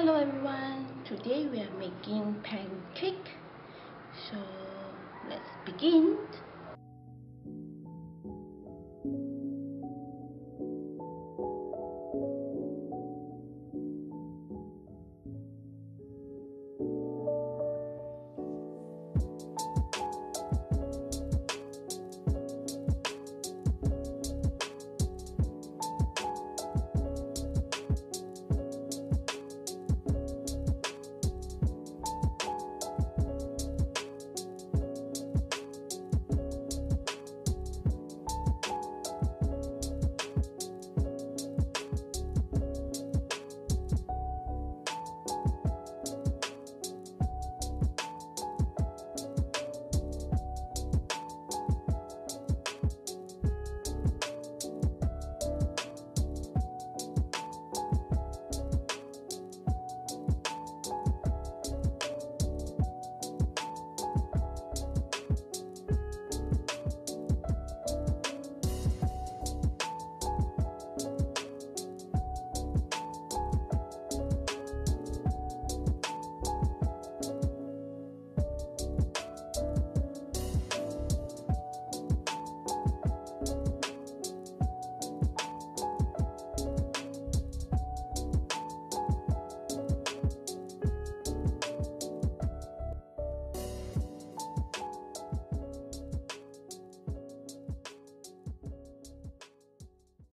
Hello everyone, today we are making pancake, so let's begin.